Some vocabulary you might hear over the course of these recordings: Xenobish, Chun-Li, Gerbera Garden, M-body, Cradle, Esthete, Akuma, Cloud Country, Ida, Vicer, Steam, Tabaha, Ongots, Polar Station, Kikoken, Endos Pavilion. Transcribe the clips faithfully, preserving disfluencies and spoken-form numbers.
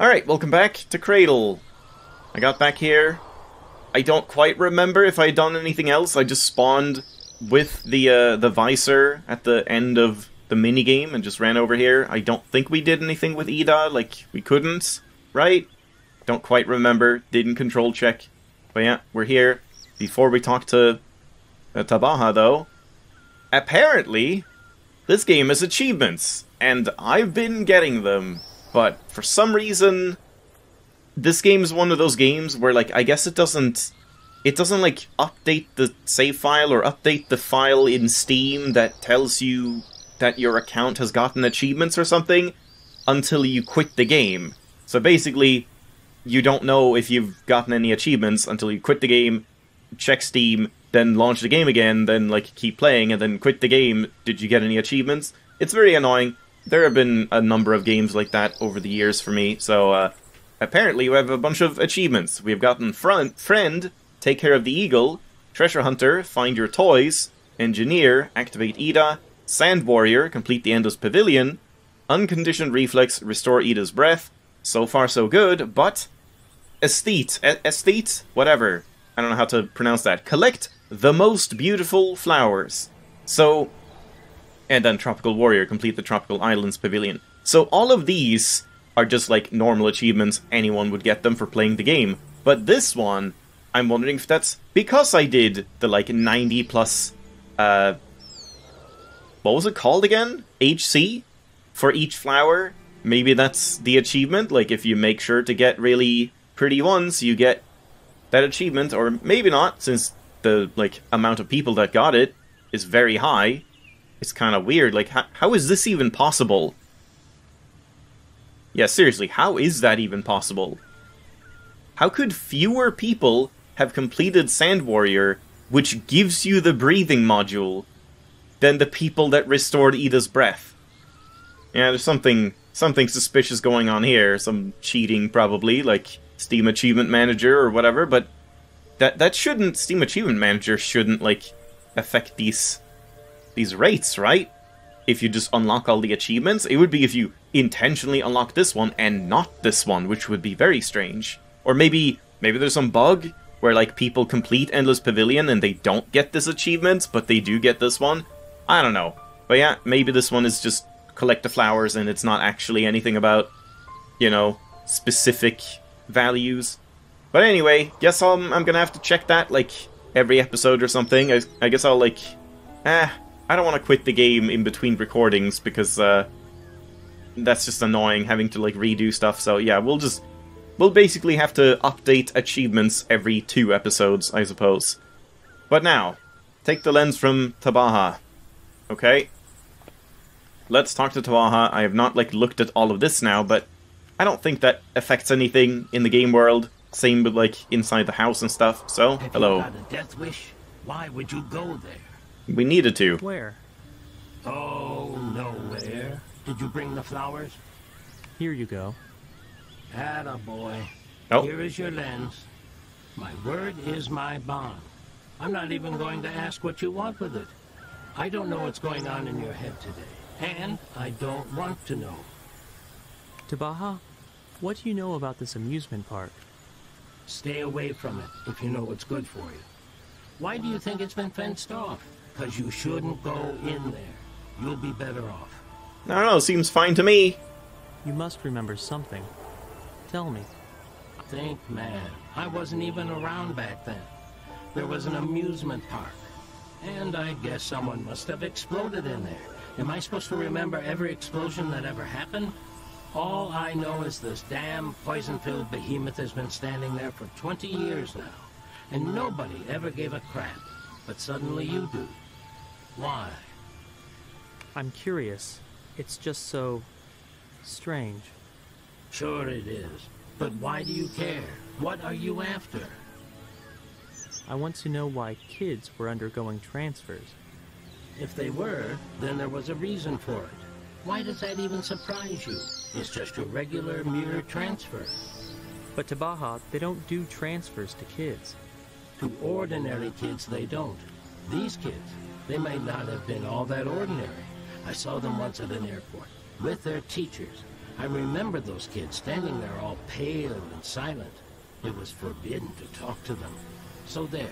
Alright, welcome back to Cradle. I got back here. I don't quite remember if I had done anything else. I just spawned with the uh, the Vicer at the end of the minigame and just ran over here. I don't think we did anything with Ida, like, we couldn't, right? Don't quite remember. Didn't control check. But yeah, we're here. Before we talk to uh, Tabaha, though, apparently this game has achievements, and I've been getting them, but for some reason, this game is one of those games where, like, I guess it doesn't, it doesn't, like, update the save file or update the file in Steam that tells you that your account has gotten achievements or something until you quit the game. So basically, you don't know if you've gotten any achievements until you quit the game, check Steam, then launch the game again, then, like, keep playing, and then quit the game. Did you get any achievements? It's very annoying. There have been a number of games like that over the years for me, so, uh, apparently we have a bunch of achievements. We've gotten front, Friend, Take Care of the Eagle, Treasure Hunter, Find Your Toys, Engineer, Activate Ida, Sand Warrior, Complete the Endos Pavilion, Unconditioned Reflex, Restore Ida's Breath. So far so good, but Esthete, Esthete, whatever. I don't know how to pronounce that. Collect the most beautiful flowers. So, and then Tropical Warrior, complete the Tropical Islands Pavilion. So all of these are just like normal achievements, anyone would get them for playing the game. But this one, I'm wondering if that's because I did the like ninety plus, uh, what was it called again? H C? For each flower? Maybe that's the achievement, like if you make sure to get really pretty ones, you get that achievement, or maybe not, since the, like, amount of people that got it is very high. It's kind of weird, like, how, how is this even possible? Yeah, seriously, how is that even possible? How could fewer people have completed Sand Warrior, which gives you the breathing module, than the people that restored Ida's breath? Yeah, there's something, something suspicious going on here, some cheating probably, like Steam Achievement Manager or whatever, but that that shouldn't, Steam Achievement Manager shouldn't, like, affect these these rates, right? If you just unlock all the achievements, it would be if you intentionally unlock this one and not this one, which would be very strange. Or maybe, maybe there's some bug where, like, people complete Endless Pavilion and they don't get this achievement, but they do get this one. I don't know. But yeah, maybe this one is just collect the flowers and it's not actually anything about, you know, specific values. But anyway, guess I'm, I'm gonna have to check that, like, every episode or something. I, I guess I'll, like, ah, I don't want to quit the game in between recordings because, uh, that's just annoying, having to, like, redo stuff. So yeah, we'll just, we'll basically have to update achievements every two episodes, I suppose. But now, take the lens from Tabaha. Okay. Let's talk to Tabaha. I have not, like, looked at all of this now, but I don't think that affects anything in the game world. Same with, like, inside the house and stuff. So, if hello. You had a death wish, why would you go there? We needed to. Where? Oh, nowhere. Did you bring the flowers? Here you go. Attaboy. Oh. Here is your lens. My word is my bond. I'm not even going to ask what you want with it. I don't know what's going on in your head today, and I don't want to know. Tabaha, what do you know about this amusement park? Stay away from it, if you know what's good for you. Why do you think it's been fenced off? Because you shouldn't go in there. You'll be better off. I don't know, seems fine to me. You must remember something. Tell me. Think, man. I wasn't even around back then. There was an amusement park. And I guess someone must have exploded in there. Am I supposed to remember every explosion that ever happened? All I know is this damn poison-filled behemoth has been standing there for twenty years now, and nobody ever gave a crap, but suddenly you do. Why? I'm curious. It's just so strange. Sure it is, but why do you care? What are you after? I want to know why kids were undergoing transfers. If they were, then there was a reason for it. Why does that even surprise you? It's just a regular mere transfer. But Tabaha, they don't do transfers to kids. To ordinary kids, they don't. These kids, they may not have been all that ordinary. I saw them once at an airport, with their teachers. I remembered those kids standing there all pale and silent. It was forbidden to talk to them. So there.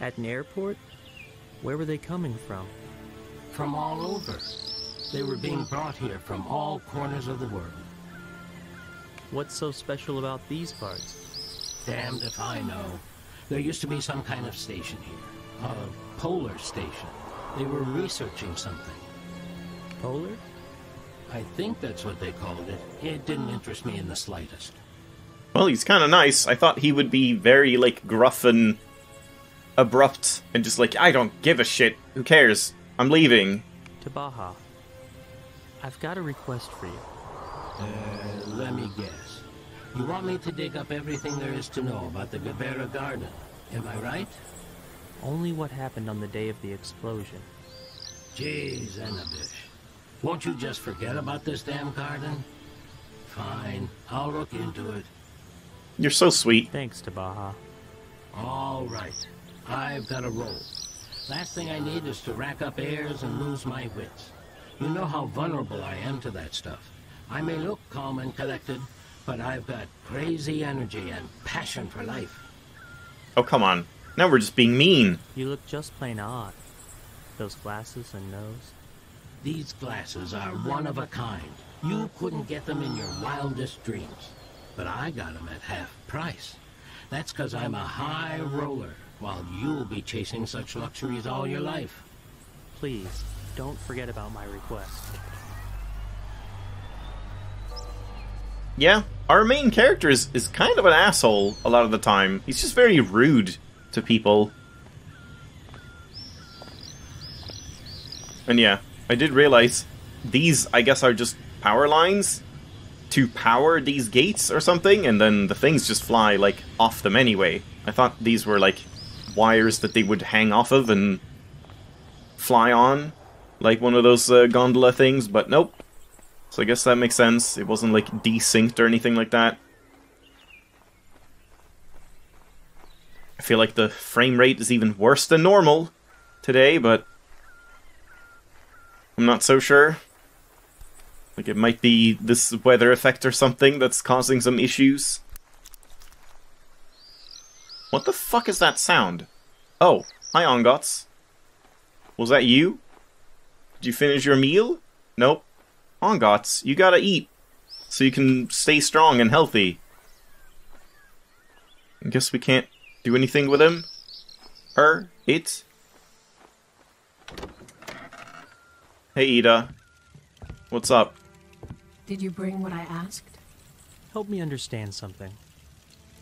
At an airport? Where were they coming from? From all over. They were being brought here from all corners of the world. What's so special about these parts? Damned if I know. There used to be some kind of station here. A polar station. They were researching something. Polar? I think that's what they called it. It didn't interest me in the slightest. Well, he's kind of nice. I thought he would be very, like, gruff and abrupt and just like, I don't give a shit. Who cares? I'm leaving. Tabaha, I've got a request for you. Uh, let me guess. You want me to dig up everything there is to know about the Gerbera Garden, am I right? Only what happened on the day of the explosion. Jeez, Xenobish. Won't you just forget about this damn garden? Fine, I'll look into it. You're so sweet. Thanks, Tabaha. All right, I've got a roll. Last thing I need is to rack up airs and lose my wits. You know how vulnerable I am to that stuff. I may look calm and collected, but I've got crazy energy and passion for life. Oh, come on. Now we're just being mean. You look just plain odd. Those glasses and nose. These glasses are one of a kind. You couldn't get them in your wildest dreams. But I got them at half price. That's because I'm a high roller, while you'll be chasing such luxuries all your life. Please, don't forget about my request. Yeah, our main character is, is kind of an asshole a lot of the time. He's just very rude to people. And yeah, I did realize these, I guess, are just power lines to power these gates or something, and then the things just fly, like, off them anyway. I thought these were, like, wires that they would hang off of and fly on, like one of those uh, gondola things, but nope. So I guess that makes sense. It wasn't, like, desynced or anything like that. I feel like the frame rate is even worse than normal today, but I'm not so sure. Like, it might be this weather effect or something that's causing some issues. What the fuck is that sound? Oh, hi, Ongots. Was that you? Did you finish your meal? Nope. Ongots, you gotta eat, so you can stay strong and healthy. I guess we can't do anything with him? Her? It? Hey, Ida. What's up? Did you bring what I asked? Help me understand something.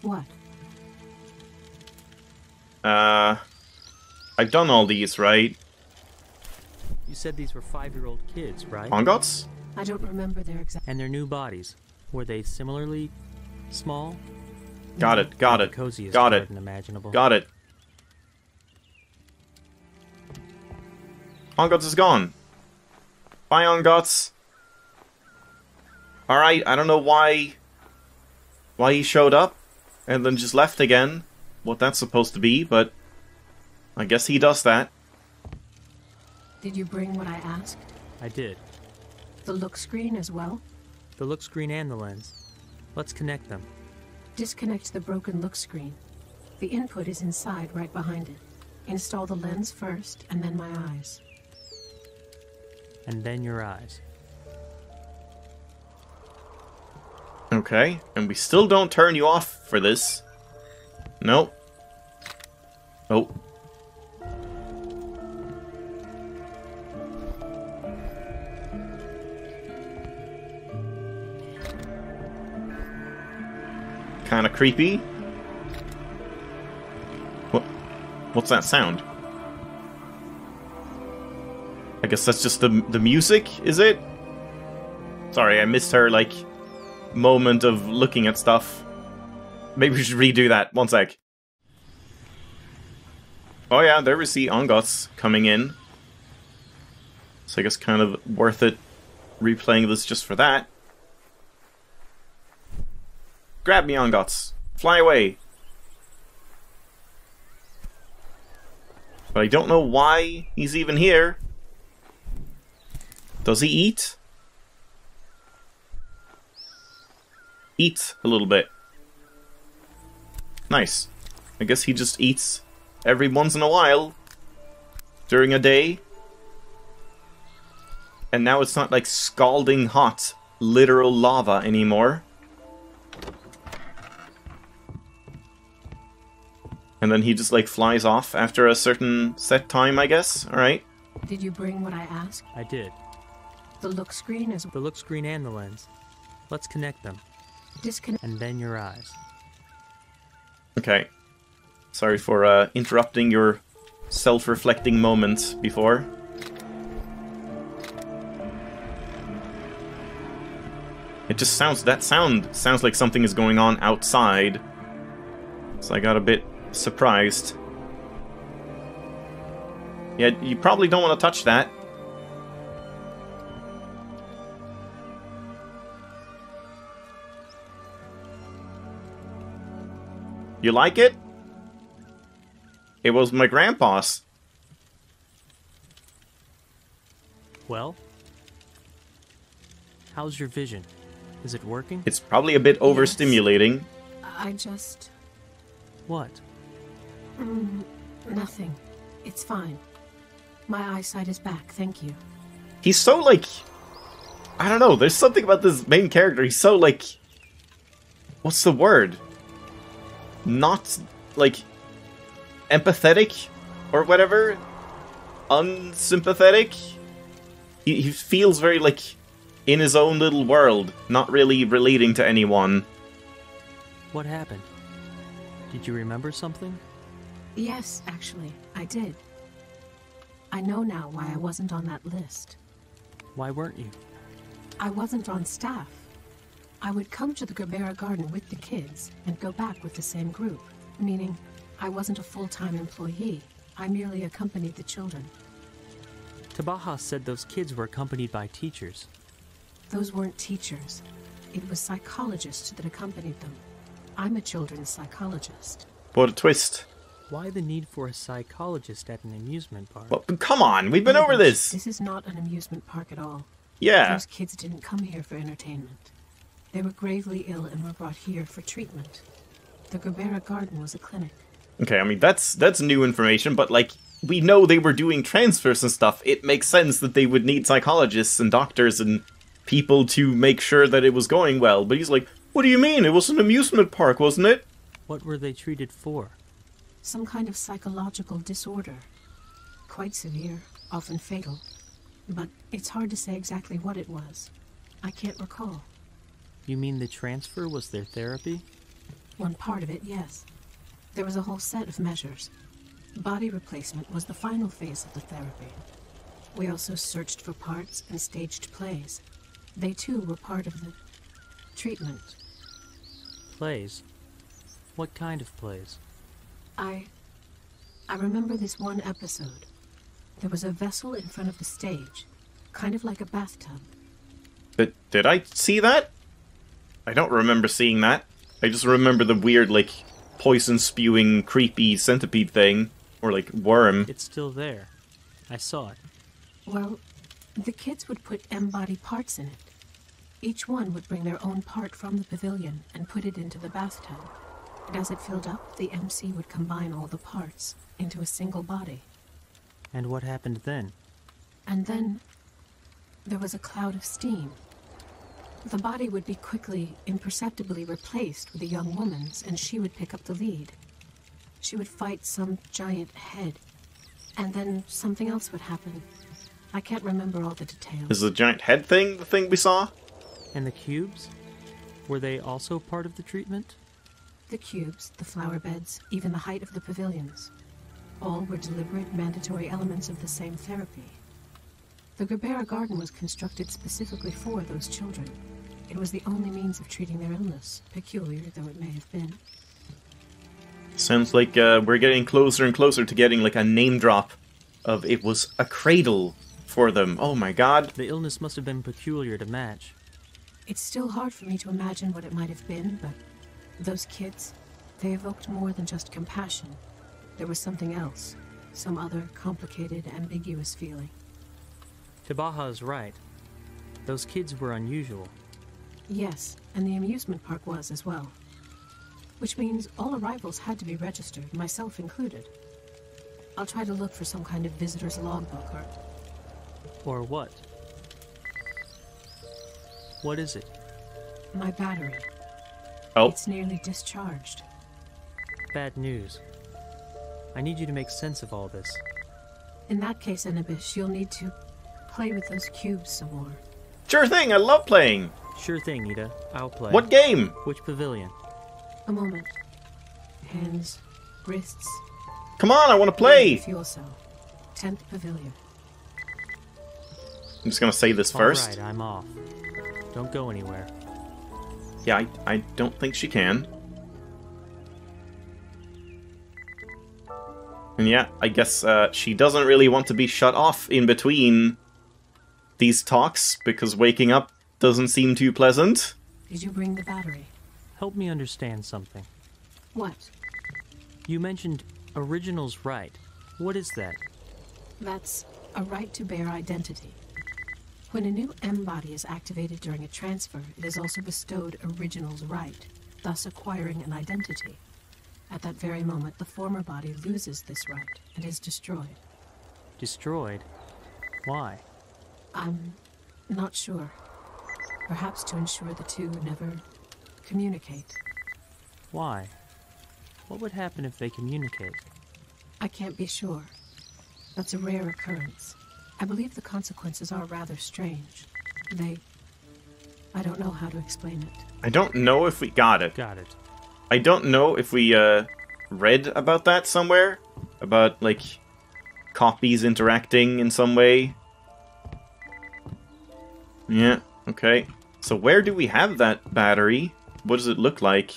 What? Uh... I've done all these, right? You said these were five-year-old kids, right? Ongots? I don't remember their exact... And their new bodies. Were they similarly small? Got it, got it, got it, imaginable. Got it. Ongots is gone. Bye, Ongots. Alright, I don't know why... why he showed up and then just left again. What that's supposed to be, but... I guess he does that. Did you bring what I asked? I did. The look screen as well? The look screen and the lens. Let's connect them. Disconnect the broken look screen. The input is inside, right behind it. Install the lens first, and then my eyes. And then your eyes. Okay, and we still don't turn you off for this. Nope. Oh. Kind of creepy. What? What's that sound? I guess that's just the the music, is it? Sorry, I missed her like moment of looking at stuff. Maybe we should redo that. One sec. Oh yeah, there we see Ongots coming in. So I guess kind of worth it replaying this just for that. Grab me, Ongots! Fly away! But I don't know why he's even here. Does he eat? eats a little bit. Nice. I guess he just eats every once in a while during a day. And now it's not like scalding hot, literal lava anymore. And then he just like flies off after a certain set time, I guess. All right. Did you bring what I asked? I did. The look screen is the look screen and the lens. Let's connect them. Disconnect and then your eyes. Okay. Sorry for uh, interrupting your self-reflecting moment before. It just sounds, that sound sounds like something is going on outside. So I got a bit surprised. Yeah, you probably don't want to touch that. You like it? It was my grandpa's. Well? How's your vision? Is it working? It's probably a bit overstimulating. Yes. I just... What? Mm, nothing. It's fine. My eyesight is back, thank you. He's so, like... I don't know, there's something about this main character. He's so, like... What's the word? Not, like... empathetic? Or whatever? Unsympathetic? He, he feels very, like... in his own little world, not really relating to anyone. What happened? Did you remember something? Yes, actually, I did. I know now why I wasn't on that list. Why weren't you? I wasn't on staff. I would come to the Gerbera Garden with the kids and go back with the same group, meaning I wasn't a full-time employee. I merely accompanied the children. Tabaha said those kids were accompanied by teachers. Those weren't teachers. It was psychologists that accompanied them. I'm a children's psychologist. What a twist. Why the need for a psychologist at an amusement park? Well, come on, we've been over this. This is not an amusement park at all. Yeah. Those kids didn't come here for entertainment. They were gravely ill and were brought here for treatment. The Gerbera Garden was a clinic. Okay, I mean, that's that's new information, but like, we know they were doing transfers and stuff. It makes sense that they would need psychologists and doctors and people to make sure that it was going well. But he's like, what do you mean? It was an amusement park, wasn't it? What were they treated for? Some kind of psychological disorder. Quite severe, often fatal. But it's hard to say exactly what it was. I can't recall. You mean the transfer was their therapy? One part of it, yes. There was a whole set of measures. Body replacement was the final phase of the therapy. We also searched for parts and staged plays. They too were part of the treatment. Plays? What kind of plays? I... I remember this one episode. There was a vessel in front of the stage, kind of like a bathtub. Did, did I see that? I don't remember seeing that. I just remember the weird, like, poison-spewing, creepy centipede thing. Or, like, worm. It's still there. I saw it. Well, the kids would put M-body parts in it. Each one would bring their own part from the pavilion and put it into the bathtub. And as it filled up, the M C would combine all the parts into a single body. And what happened then? And then there was a cloud of steam. The body would be quickly, imperceptibly replaced with a young woman's, and she would pick up the lead. She would fight some giant head, and then something else would happen. I can't remember all the details. Is the giant head thing the thing we saw? And the cubes? Were they also part of the treatment? The cubes, the flower beds, even the height of the pavilions. All were deliberate, mandatory elements of the same therapy. The Gerbera Garden was constructed specifically for those children. It was the only means of treating their illness, peculiar though it may have been. Sounds like uh, we're getting closer and closer to getting like a name drop of it was a cradle for them. Oh my god. The illness must have been peculiar to match. It's still hard for me to imagine what it might have been, but those kids, they evoked more than just compassion. There was something else, some other complicated, ambiguous feeling. Tabaha is right. Those kids were unusual. Yes, and the amusement park was as well. Which means all arrivals had to be registered, myself included. I'll try to look for some kind of visitor's logbook or... Or what? What is it? My battery. Oh. It's nearly discharged. Bad news. I need you to make sense of all this. In that case, Xenobish, you'll need to play with those cubes some more. Sure thing, I love playing. Sure thing, Ida. I'll play. What game? Which pavilion? A moment. Hands, wrists. Come on, I want to play. Fuel cell. Tenth pavilion. I'm just gonna say this all first. Alright, I'm off. Don't go anywhere. Yeah, I, I don't think she can. And yeah, I guess uh, she doesn't really want to be shut off in between these talks, because waking up doesn't seem too pleasant. Did you bring the battery? Help me understand something. What? You mentioned original's right. What is that? That's a right to bear identity. When a new M-body is activated during a transfer, it is also bestowed original's right, thus acquiring an identity. At that very moment, the former body loses this right and is destroyed. Destroyed? Why? I'm not sure. Perhaps to ensure the two never communicate. Why? What would happen if they communicate? I can't be sure. That's a rare occurrence. I believe the consequences are rather strange. They... I don't know how to explain it. I don't know if we got it. Got it. I don't know if we, uh, read about that somewhere? About, like, copies interacting in some way? Yeah, okay. So where do we have that battery? What does it look like?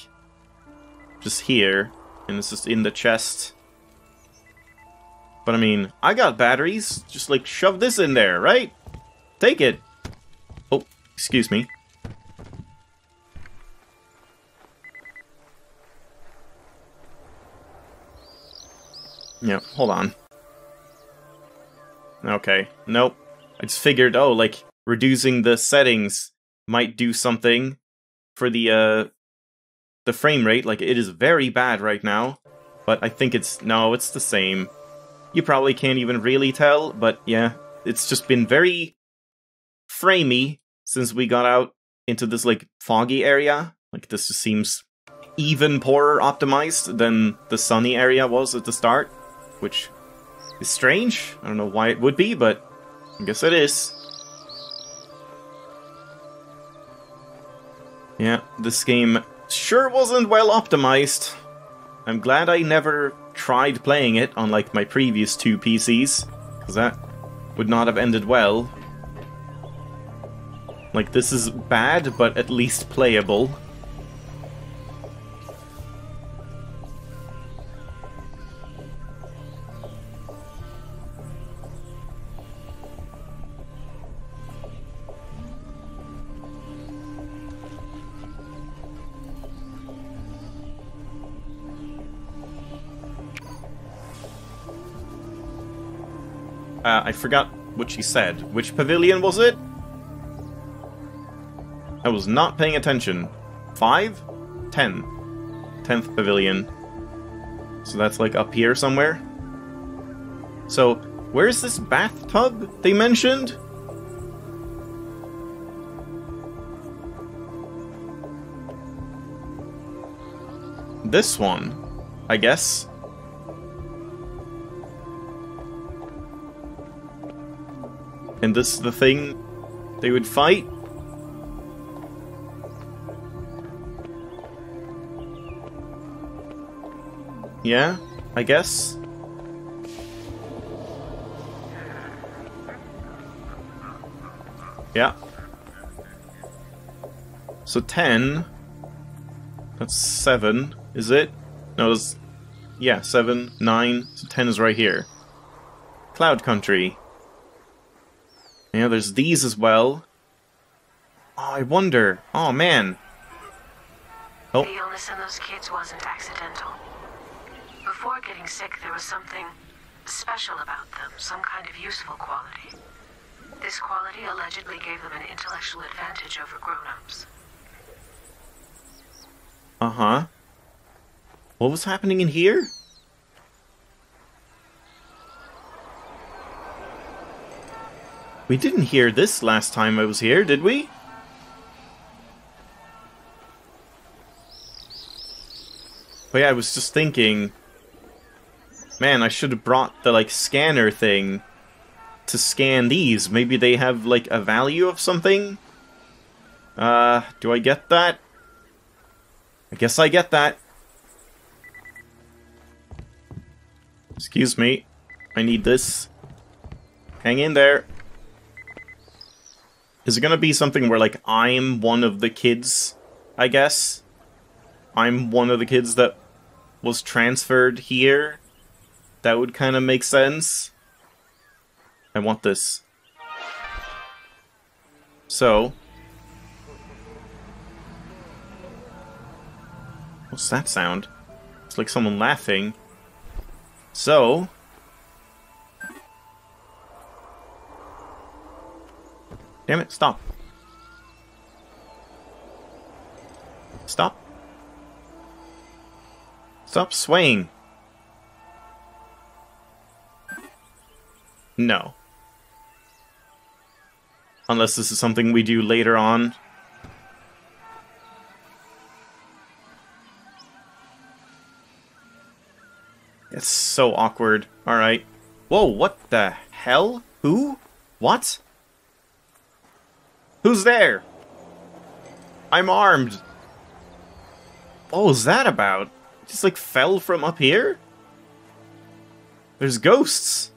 Just here. And it's just in the chest. But I mean, I got batteries. Just like shove this in there, right? Take it. Oh, excuse me. Yeah, hold on. Okay, nope. I just figured, oh, like, reducing the settings might do something for the, uh, the frame rate. Like, it is very bad right now. But I think it's, no, it's the same. You probably can't even really tell, but yeah, it's just been very framey since we got out into this, like, foggy area. Like, this just seems even poorer optimized than the sunny area was at the start, which is strange. I don't know why it would be, but I guess it is. Yeah, this game sure wasn't well optimized. I'm glad I never tried playing it on, like, my previous two P Cs, because that would not have ended well. Like, this is bad, but at least playable. Uh, I forgot what she said. Which pavilion was it? I was not paying attention. Five? Ten. Tenth pavilion. So that's like up here somewhere. So, where's this bathtub they mentioned? This one, I guess. And this is the thing they would fight? Yeah, I guess. Yeah. So ten. That's seven, is it? No, it's... Yeah, seven, nine, so ten is right here. Cloud Country. Yeah, there's these as well. Oh, I wonder. Oh, man. Oh. The illness in those kids wasn't accidental. Before getting sick, there was something special about them, some kind of useful quality. This quality allegedly gave them an intellectual advantage over grown-ups. Uh-huh. What was happening in here? We didn't hear this last time I was here, did we? But yeah, I was just thinking... Man, I should have brought the, like, scanner thing to scan these. Maybe they have, like, a value of something? Uh, do I get that? I guess I get that. Excuse me. I need this. Hang in there. Is it gonna be something where, like, I'm one of the kids, I guess? I'm one of the kids that was transferred here? That would kind of make sense. I want this. So... What's that sound? It's like someone laughing. So... Damn it, stop. Stop. Stop swaying. No. Unless this is something we do later on. It's so awkward. Alright. Whoa, what the hell? Who? What? Who's there? I'm armed. What was that about? It just like fell from up here? There's ghosts.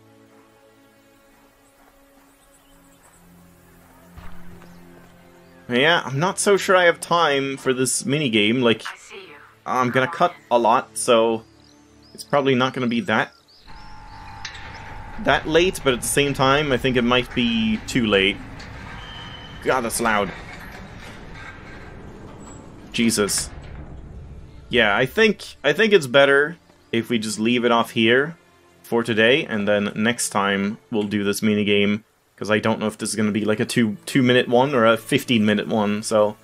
Yeah, I'm not so sure I have time for this minigame. Like, I see you. I'm gonna cut a lot, so it's probably not gonna be that that late, but at the same time, I think it might be too late. God, that's loud. Jesus. Yeah, I think I think it's better if we just leave it off here for today, and then next time we'll do this minigame, because I don't know if this is going to be like a two, two minute one or a fifteen minute one, so...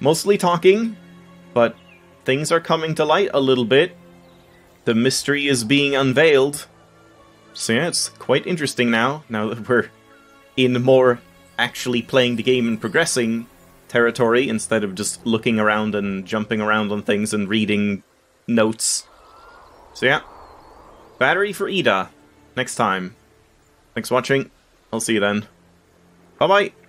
Mostly talking, but things are coming to light a little bit. The mystery is being unveiled. So yeah, it's quite interesting now, now that we're in more... actually playing the game and progressing territory instead of just looking around and jumping around on things and reading notes. So yeah, battery for Ida next time. Thanks for watching. I'll see you then. Bye-bye.